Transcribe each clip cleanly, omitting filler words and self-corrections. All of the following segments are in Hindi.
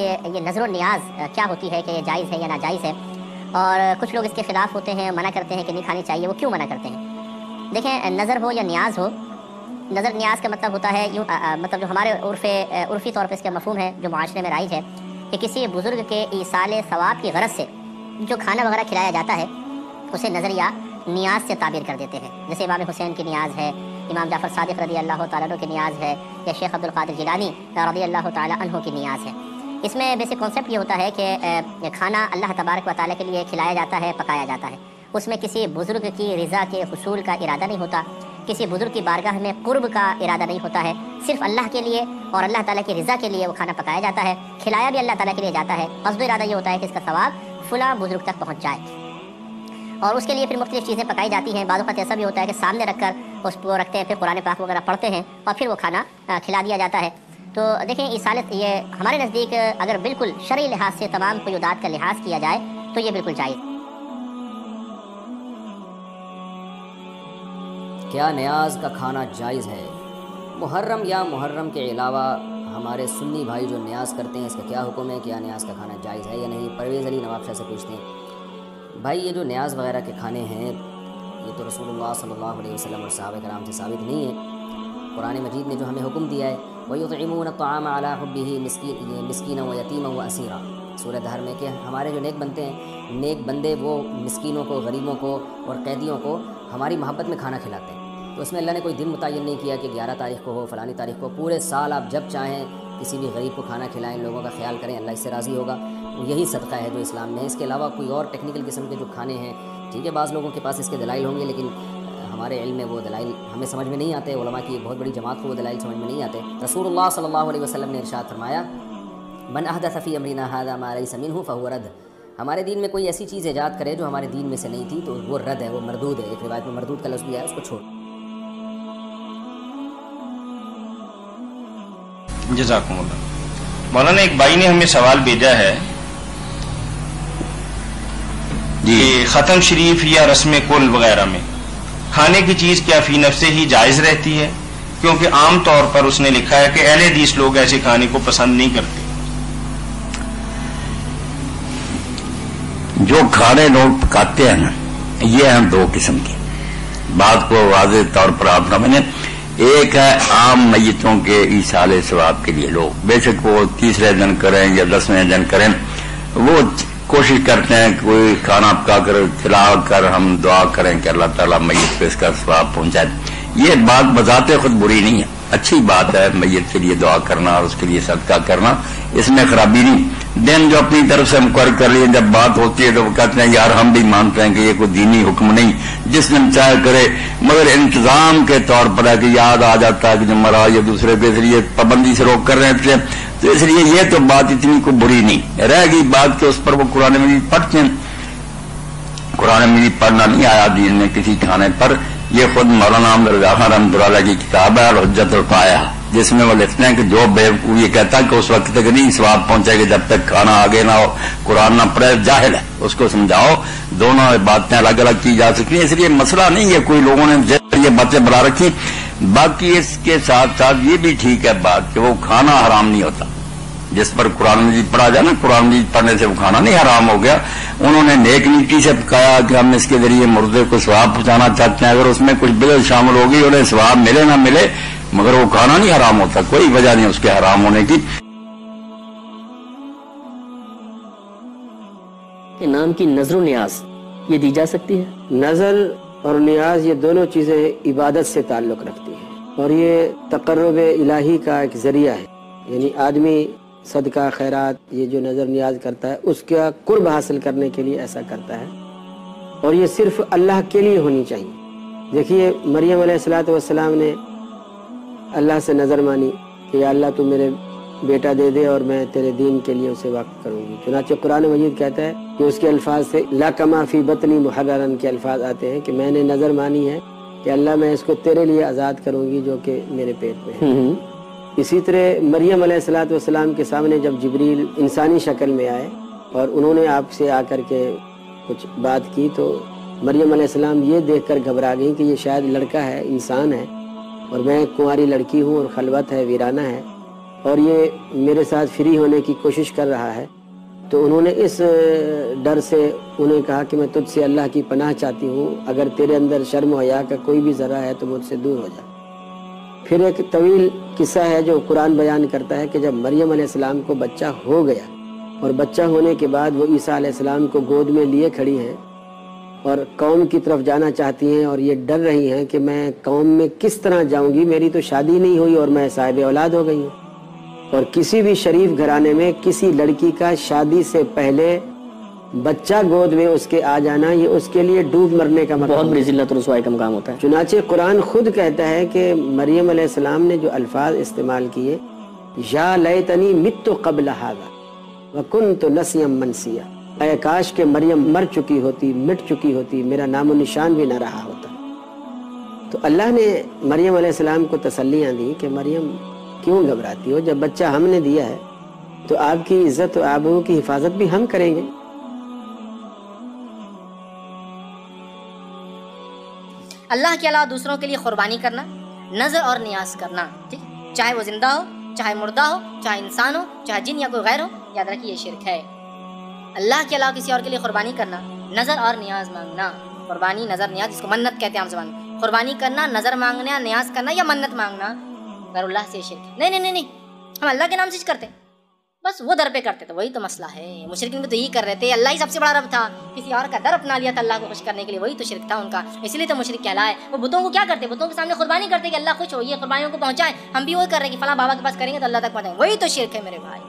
कि ये नज़र व नियाज़ क्या होती है, कि जायज़ है या नाजायज़ है। और कुछ लोग इसके ख़िलाफ़ होते हैं, मना करते हैं कि नहीं खानी चाहिए। वो क्यों मना करते हैं? देखें, नज़र हो या नियाज़ हो, नज़र नियाज़ का मतलब होता है यूँ मतलब जो हमारे उर्फ़ी तौर पर इसका मफहूम है, जो माशरे में राइज है कि किसी बुज़ुर्ग के ईसाले सवाब की गरज से जो खाना वगैरह खिलाया जाता है उसे नज़र या नियाज़ से ताबीर कर देते हैं। जैसे इमाम हुसैन की नियाज़ है, इमाम जाफ़र सादिक़ रदी अल्लाह ताला की नियाज़ है, या शेख अब्दुल क़ादिर जिलानी रदी अल्लाह ताला अन्हु की नियाज़ है। इसमें बेसिक कॉन्सेप्ट ये होता है कि खाना अल्लाह तबारक व ताला के लिए खिलाया जाता है, पकाया जाता है, उसमें किसी बुज़ुर्ग की रज़ा के हुसूल का इरादा नहीं होता, किसी बुज़ुर्ग की बारगाह में कुर्ब का इरादा नहीं होता है। सिर्फ अल्लाह के लिए और अल्लाह ताला की रज़ा के लिए वो खाना पकाया जाता है, खिलाया भी अल्लाह ताला के लिए जाता है। क़स्द इरादा ये होता है कि इसका सवाब फ़लाँ बुज़ुर्ग तक पहुँच जाए, और उसके लिए फिर मुख्तलिफ़ चीज़ें पकाई जाती हैं। बाद वक़्त ऐसा भी होता है कि सामने रख कर उसको रखते हैं, फिर कुरान पाक वगैरह पढ़ते हैं और फिर वो खाना खिला दिया जाता है। तो देखें, इसालत ये हमारे नज़दीक अगर बिल्कुल शरई लिहाज से तमाम क़यूदात का लिहाज किया जाए तो ये बिल्कुल चाहिए। क्या नियाज़ का खाना जायज़ है? मुहर्रम या मुहर्रम के अलावा हमारे सुन्नी भाई जो नियाज़ करते हैं, इसका क्या हुक्म है? क्या नियाज़ का खाना जायज़ है या नहीं? परवेज़ अली नवाब शाह से पूछते हैं। भाई, ये जो नियाज़ वगैरह के खाने हैं ये तो रसूलुल्लाह सल्लल्लाहु अलैहि वसल्लम और सहाबा कराम से साबित नहीं है। कुरान मजीद ने जो हमें हुक्म दिया है, वयुतइमून अत्ताम अला हुब्बिही मिस्कीन व यतीमा व असीरा, सूरह दहर में, कि हमारे जो नेक बनते हैं, नेक बंदे वो मिस्किनों को, गरीबों को और कैदियों को हमारी मोहब्बत में खाना खिलाते हैं। तो इसमें अल्लाह ने कोई दिन मुतय्यन नहीं किया कि 11 तारीख को हो, फ़लानी तारीख को। पूरे साल आप जब चाहें किसी भी गरीब को खाना खिलाएं, लोगों का ख्याल करें, अल्लाह इससे राज़ी होगा। यही सदका है जो इस्लाम में है। इसके अलावा कोई और टेक्निकल किस्म के जो खाने हैं, ठीक है, बाज़ लोगों के पास इसके दलाइल होंगे, लेकिन हमारे इल्म में वो दलाइल हमें समझ में नहीं आते। उलमा की बहुत बड़ी जमात को वो दलाइल समझ में नहीं आते। रसूलुल्लाह सल्लल्लाहु अलैहि वसल्लम ने इरशाद फरमाया, मन अहदथ फ़ी अमरीना हाज़ा मा लैसा मिन्हु फ़हुव रद्द। हमारे दीन में कोई ऐसी चीज़ ईजाद करे जो हमारे दीन में से नहीं थी तो वो रद्द है, वो मरदूद है। एक रिवायत में मरदूद का लफ्ज़ भी है, उसको छोड़। जज़ाकुमुल्लाह। मौलाना, एक भाई ने हमें सवाल भेजा है कि ख़त्म शरीफ या रस्म कुल वगैरह में खाने की चीज़ क्या फ़ी नफ्से ही जायज़ रहती है? क्योंकि आम तौर पर उसने लिखा है कि अहले हदीस लोग ऐसे खाने को पसंद नहीं करते। जो खाने लोग पकाते हैं ना, ये हैं दो किस्म की, बात को वाज़े तौर पर आप ना बने। एक है आम मयतों के ईसाले सवाब के लिए लोग, बेशक वो तीसरे दिन करें या दसवें दिन करें, वो कोशिश करते हैं कोई खाना पका कर खिला कर हम दुआ करें कि अल्लाह ताला मय्यत को इसका सवाब पहुंचाए। ये बात बजाते खुद बुरी नहीं है, अच्छी बात है। मैयत के लिए दुआ करना और उसके लिए सदका करना, इसमें खराबी नहीं। दिन जो अपनी तरफ से मुकर्रर कर लिए, जब बात होती है तो वो कहते हैं यार हम भी मानते हैं कि ये कोई दीनी हुक्म नहीं, जिस दिन चाहे करे, मगर इंतजाम के तौर पर है कि याद आ जाता है कि जो मरा या दूसरे को, इसलिए पाबंदी से रोक कर रहे हैं। तो इसलिए ये तो बात इतनी को बुरी नहीं रह गई। बात के उस पर वो कुरान मजीद पढ़ते हैं, कुरान मजीद पढ़ना नहीं आया दीन में किसी खाने पर। ये खुद मौलाना रजा खान रहमतुल्लाह की किताब है और हुज्जतुल काया, जिसमें वो लिखते हैं कि जो बेवकूफ़ ये कहता है कि उस वक्त तक नहीं सवाब पहुंचेगा जब तक खाना आगे ना हो, कुरान ना पढ़े, जाहिल है। उसको समझाओ, दोनों बातें अलग अलग की जा सकती हैं। इसलिए मसला नहीं है, कोई लोगों ने ये बातें बना रखी। बाकी इसके साथ साथ ये भी ठीक है बात कि वो खाना हराम नहीं होता जिस पर कुरान मजीद पढ़ा जाए ना, कुरान मजीद पढ़ने से वो खाना नहीं हराम हो गया। उन्होंने नेक नीति से पकाया कि हम इसके जरिए मुर्दे को सवाब पहुंचाना चाहते हैं, अगर उसमें कुछ बिदअत शामिल होगी उन्हें सवाब मिले ना मिले, मगर वो खाना नहीं हराम होता, कोई वजह नहीं उसके हराम होने की। नाम की नजर और नियाज ये दी जा सकती है। नजर और नियाज ये दोनों चीजें इबादत से ताल्लुक रखती है और ये तकर्रुब इलाही का एक जरिया है। यानी आदमी सदका खैरात ये जो नज़र नियाज करता है उसका कुर्ब हासिल करने के लिए ऐसा करता है, और ये सिर्फ अल्लाह के लिए होनी चाहिए। देखिए, मरियम अलैहिस्सलाम ने अल्लाह से नज़र मानी कि या अल्लाह तू मेरे बेटा दे दे और मैं तेरे दीन के लिए उसे वक़्फ़ करूँगी। चुनांचे कुरान मजीद कहता है कि उसके अल्फाज से ला कमा फी बतनी मुहर्ररन के अल्फाज आते हैं कि मैंने नज़र मानी है कि अल्लाह मैं इसको तेरे लिए आज़ाद करूँगी जो कि मेरे पेट में है। इसी तरह मरियम अलैहिस्सलाम के सामने जब जिब्रील इंसानी शक्ल में आए और उन्होंने आपसे आकर के कुछ बात की तो मरियम अलैहिस्सलाम ये देखकर घबरा गई कि ये शायद लड़का है, इंसान है, और मैं कुंवारी लड़की हूँ और खलवत है, वीराना है, और ये मेरे साथ फ्री होने की कोशिश कर रहा है, तो उन्होंने इस डर से उन्हें कहा कि मैं तुझसे अल्लाह की पनाह चाहती हूँ, अगर तेरे अंदर शर्म हया का कोई भी ज़रा है तो मुझसे दूर हो जा। फिर एक तवील किस्सा है जो कुरान बयान करता है कि जब मरियम अलैहिस्सलाम को बच्चा हो गया और बच्चा होने के बाद वो ईसा अलैहिस्सलाम को गोद में लिए खड़ी हैं और कौम की तरफ जाना चाहती हैं और ये डर रही हैं कि मैं कौम में किस तरह जाऊंगी, मेरी तो शादी नहीं हुई और मैं साहिब औलाद हो गई हूँ। और किसी भी शरीफ घराने में किसी लड़की का शादी से पहले बच्चा गोद में उसके आ जाना ये उसके लिए डूब मरने का मतलब, बहुत बड़ी जिल्लत रसवाई का मुकाम होता है। चुनाचे कुरान खुद कहता है कि मरियम अलैहिस्सलाम ने जो अल्फाज इस्तेमाल किए, या लैतनी मित्तु क़ब्ल हाज़ा व कुन्तु नसियम मनसिया, ऐ काश के मरियम मर चुकी होती, मिट चुकी होती, मेरा नामो निशान भी न रहा होता। तो अल्लाह ने मरियम अलैहिस्सलाम को तसल्लियाँ दी कि मरियम क्यों घबराती हो, जब बच्चा हमने दिया है तो आपकी इज्जत और आबरू की हिफाजत भी हम करेंगे। अल्लाह के अलावा दूसरों के लिए कुर्बानी करना, नजर और नियाज करना, ठीक, चाहे वो जिंदा हो, चाहे मुर्दा हो, चाहे इंसान हो, चाहे जिन या कोई गैर हो, याद रखिए ये शिरक है। अल्लाह के अलावा किसी और के लिए कुर्बानी करना, नजर और नियाज मांगना, कुर्बानी नजर नियाज इसको मन्नत कहते हैं हम जबान में, कुर्बानी करना, नजर मांगना, नियाज करना या मन्नत मांगना गैरुल्लाह से शिरक है। नहीं नहीं नहीं नहीं, हम अल्लाह के नाम से करते हैं, बस वो दर पे करते थे, वही तो मसला है। मुशरिकीन भी तो यही कर रहे थे, अल्लाह ही सबसे बड़ा रब था, किसी और का दर अपना लिया था अल्लाह को खुश करने के लिए, वही तो शिरक था उनका, इसलिए तो मुशरिक कहलाए। वो बुतों को क्या करते, बुतों के सामने कुर्बानी करते कि अल्लाह खुश हो, ये कुर्बानियों को पहुंचाए, हम भी वही कर रहे हैं कि फला बाबा के पास करेंगे तो अल्लाह तक पहुँचाएंगे, वही तो शिरक है मेरे भाई।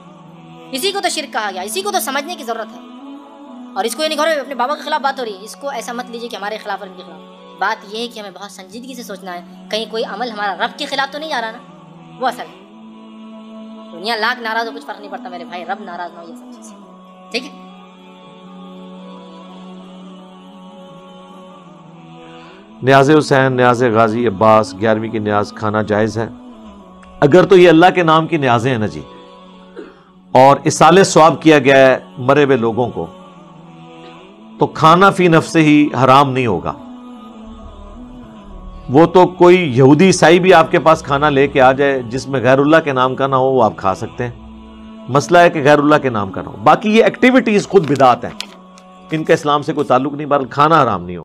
इसी को तो शिरक कहा गया, इसी को तो समझने की ज़रूरत है। और इसको ये नहीं कह रहे अपने बाबा के खिलाफ बात हो रही है, इसको ऐसा मत लीजिए कि हमारे खिलाफ और इनके खिलाफ। बात यह है कि हमें बहुत संजीदगी से सोचना है, कहीं कोई अमल हमारा रब के खिलाफ तो नहीं जा रहा ना। वो असल दुनिया लाख नाराज हो, कुछ फर्क नहीं पड़ता मेरे भाई, रब नाराज ना हो ये सब चीजें, ठीक है। नियाज़ हुसैन, नियाज़ गाजी अब्बास, 11वीं की नियाज खाना जायज़ है अगर तो ये अल्लाह के नाम की नियाजें हैं ना जी, और इसाले स्वाब किया गया है मरे हुए लोगों को, तो खाना फी नफ से ही हराम नहीं होगा। वो तो कोई यहूदी ईसाई भी आपके पास खाना लेके आ जाए जिसमें गैरुल्लाह के नाम का ना हो, वो आप खा सकते हैं, मसला है कि गैरुल्लाह के नाम का ना हो। बाकी ये एक्टिविटीज़ खुद बिदात हैं, इनका इस्लाम से कोई ताल्लुक नहीं, बल्कि खाना हराम नहीं हो।